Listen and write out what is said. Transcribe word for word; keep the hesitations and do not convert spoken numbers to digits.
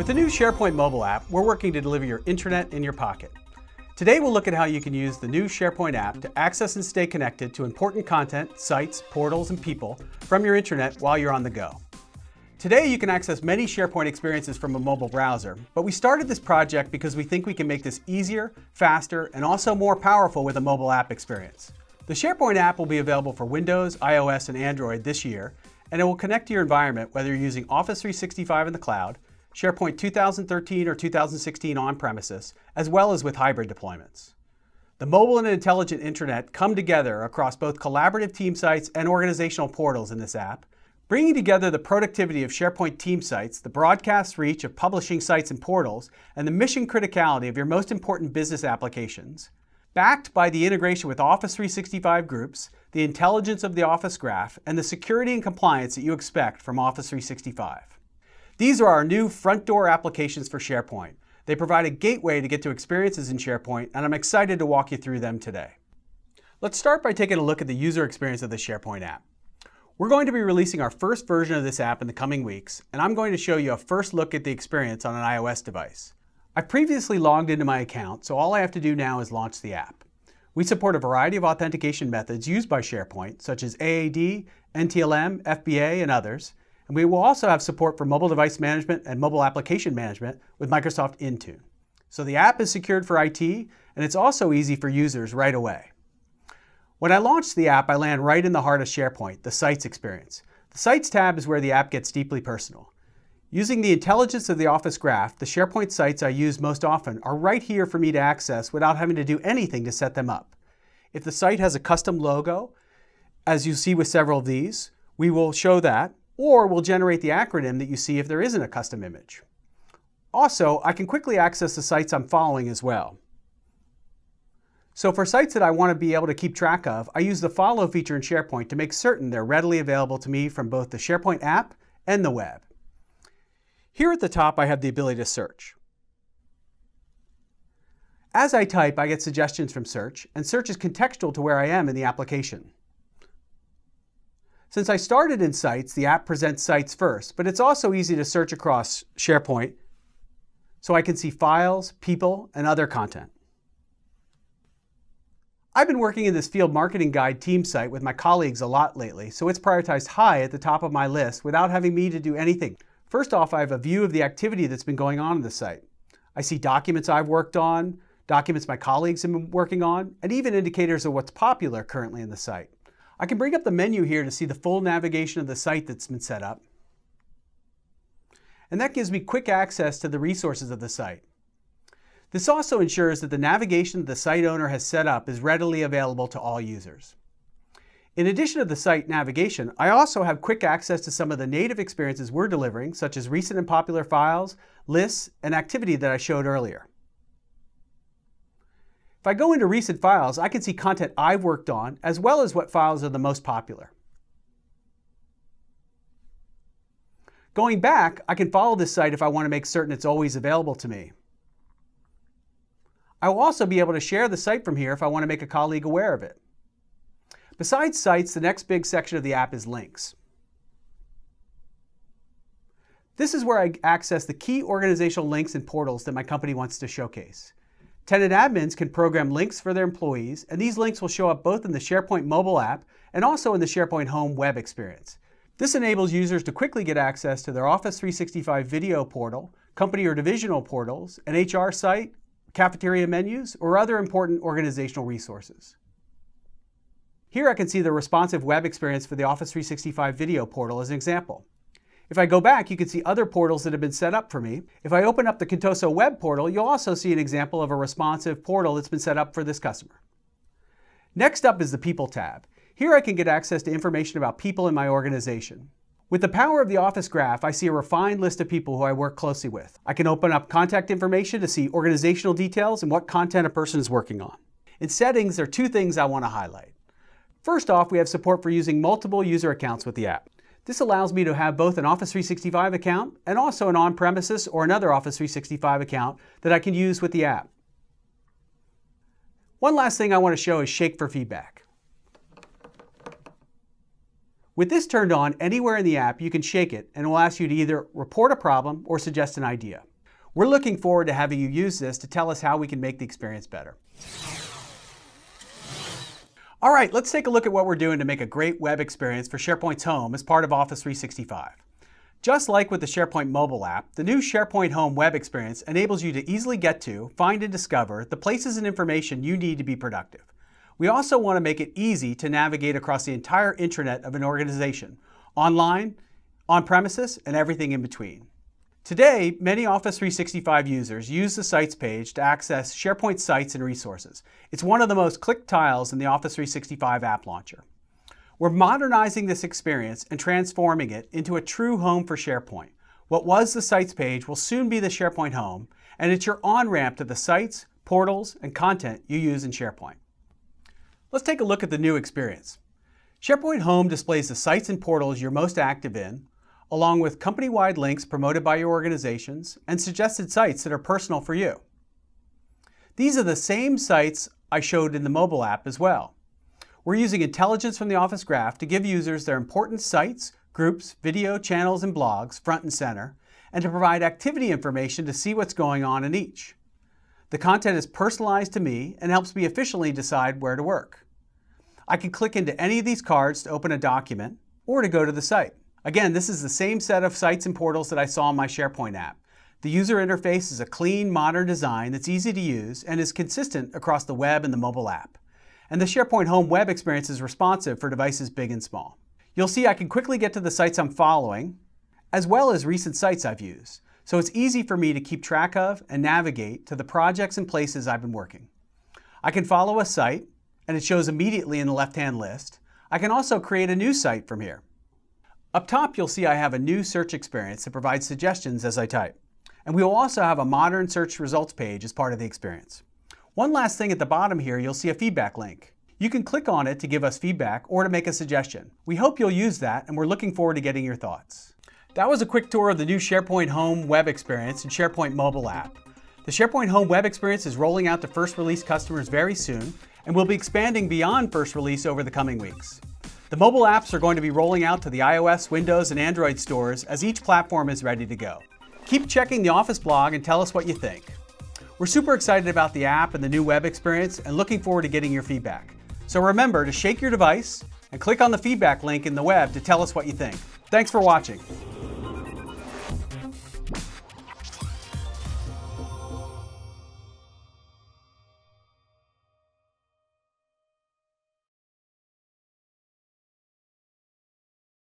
With the new SharePoint mobile app, we're working to deliver your internet in your pocket. Today we'll look at how you can use the new SharePoint app to access and stay connected to important content, sites, portals, and people from your internet while you're on the go. Today you can access many SharePoint experiences from a mobile browser, but we started this project because we think we can make this easier, faster, and also more powerful with a mobile app experience. The SharePoint app will be available for Windows, iOS, and Android this year, and it will connect to your environment whether you're using Office three sixty-five in the cloud, SharePoint two thousand thirteen or two thousand sixteen on-premises, as well as with hybrid deployments. The mobile and intelligent internet come together across both collaborative team sites and organizational portals in this app, bringing together the productivity of SharePoint team sites, the broadcast reach of publishing sites and portals, and the mission criticality of your most important business applications. Backed by the integration with Office three sixty-five groups, the intelligence of the Office Graph, and the security and compliance that you expect from Office three sixty-five. These are our new front door applications for SharePoint. They provide a gateway to get to experiences in SharePoint, and I'm excited to walk you through them today. Let's start by taking a look at the user experience of the SharePoint app. We're going to be releasing our first version of this app in the coming weeks, and I'm going to show you a first look at the experience on an iOS device. I previously logged into my account, so all I have to do now is launch the app. We support a variety of authentication methods used by SharePoint, such as A A D, N T L M, F B A, and others. And we will also have support for mobile device management and mobile application management with Microsoft Intune. So the app is secured for I T, and it's also easy for users right away. When I launch the app, I land right in the heart of SharePoint, the Sites experience. The Sites tab is where the app gets deeply personal. Using the intelligence of the Office Graph, the SharePoint sites I use most often are right here for me to access without having to do anything to set them up. If the site has a custom logo, as you see with several of these, we will show that, or we'll generate the acronym that you see if there isn't a custom image. Also, I can quickly access the sites I'm following as well. So for sites that I want to be able to keep track of, I use the follow feature in SharePoint to make certain they're readily available to me from both the SharePoint app and the web. Here at the top, I have the ability to search. As I type, I get suggestions from search, and search is contextual to where I am in the application. Since I started in Sites, the app presents Sites first, but it's also easy to search across SharePoint, so I can see files, people, and other content. I've been working in this field marketing guide team site with my colleagues a lot lately, so it's prioritized high at the top of my list without having me to do anything. First off, I have a view of the activity that's been going on in the site. I see documents I've worked on, documents my colleagues have been working on, and even indicators of what's popular currently in the site. I can bring up the menu here to see the full navigation of the site that's been set up. And that gives me quick access to the resources of the site. This also ensures that the navigation that the site owner has set up is readily available to all users. In addition to the site navigation, I also have quick access to some of the native experiences we're delivering, such as recent and popular files, lists, and activity that I showed earlier. If I go into recent files, I can see content I've worked on, as well as what files are the most popular. Going back, I can follow this site if I want to make certain it's always available to me. I will also be able to share the site from here if I want to make a colleague aware of it. Besides sites, the next big section of the app is links. This is where I access the key organizational links and portals that my company wants to showcase. Tenant admins can program links for their employees, and these links will show up both in the SharePoint mobile app and also in the SharePoint Home web experience. This enables users to quickly get access to their Office three sixty-five video portal, company or divisional portals, an H R site, cafeteria menus, or other important organizational resources. Here I can see the responsive web experience for the Office three sixty-five video portal as an example. If I go back, you can see other portals that have been set up for me. If I open up the Contoso web portal, you'll also see an example of a responsive portal that's been set up for this customer. Next up is the People tab. Here I can get access to information about people in my organization. With the power of the Office Graph, I see a refined list of people who I work closely with. I can open up contact information to see organizational details and what content a person is working on. In settings, there are two things I want to highlight. First off, we have support for using multiple user accounts with the app. This allows me to have both an Office three sixty-five account and also an on-premises or another Office three sixty-five account that I can use with the app. One last thing I want to show is Shake for feedback. With this turned on, anywhere in the app you can shake it, and it will ask you to either report a problem or suggest an idea. We're looking forward to having you use this to tell us how we can make the experience better. All right, let's take a look at what we're doing to make a great web experience for SharePoint's Home as part of Office three sixty-five. Just like with the SharePoint mobile app, the new SharePoint Home web experience enables you to easily get to, find and discover the places and information you need to be productive. We also want to make it easy to navigate across the entire intranet of an organization, online, on-premises, and everything in between. Today, many Office three sixty-five users use the Sites page to access SharePoint sites and resources. It's one of the most clicked tiles in the Office three sixty-five app launcher. We're modernizing this experience and transforming it into a true home for SharePoint. What was the Sites page will soon be the SharePoint Home, and it's your on-ramp to the sites, portals, and content you use in SharePoint. Let's take a look at the new experience. SharePoint Home displays the sites and portals you're most active in, along with company-wide links promoted by your organizations and suggested sites that are personal for you. These are the same sites I showed in the mobile app as well. We're using intelligence from the Office Graph to give users their important sites, groups, video, channels, and blogs front and center, and to provide activity information to see what's going on in each. The content is personalized to me and helps me efficiently decide where to work. I can click into any of these cards to open a document or to go to the site. Again, this is the same set of sites and portals that I saw in my SharePoint app. The user interface is a clean, modern design that's easy to use and is consistent across the web and the mobile app. And the SharePoint Home web experience is responsive for devices big and small. You'll see I can quickly get to the sites I'm following, as well as recent sites I've used. So it's easy for me to keep track of and navigate to the projects and places I've been working. I can follow a site, and it shows immediately in the left-hand list. I can also create a new site from here. Up top, you'll see I have a new search experience that provides suggestions as I type. And we will also have a modern search results page as part of the experience. One last thing at the bottom here, you'll see a feedback link. You can click on it to give us feedback or to make a suggestion. We hope you'll use that, and we're looking forward to getting your thoughts. That was a quick tour of the new SharePoint Home web experience and SharePoint mobile app. The SharePoint Home web experience is rolling out to first release customers very soon, and we'll be expanding beyond first release over the coming weeks. The mobile apps are going to be rolling out to the iOS, Windows, and Android stores as each platform is ready to go. Keep checking the Office blog and tell us what you think. We're super excited about the app and the new web experience and looking forward to getting your feedback. So remember to shake your device and click on the feedback link in the web to tell us what you think. Thanks for watching.